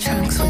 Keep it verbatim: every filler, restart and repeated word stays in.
Chunks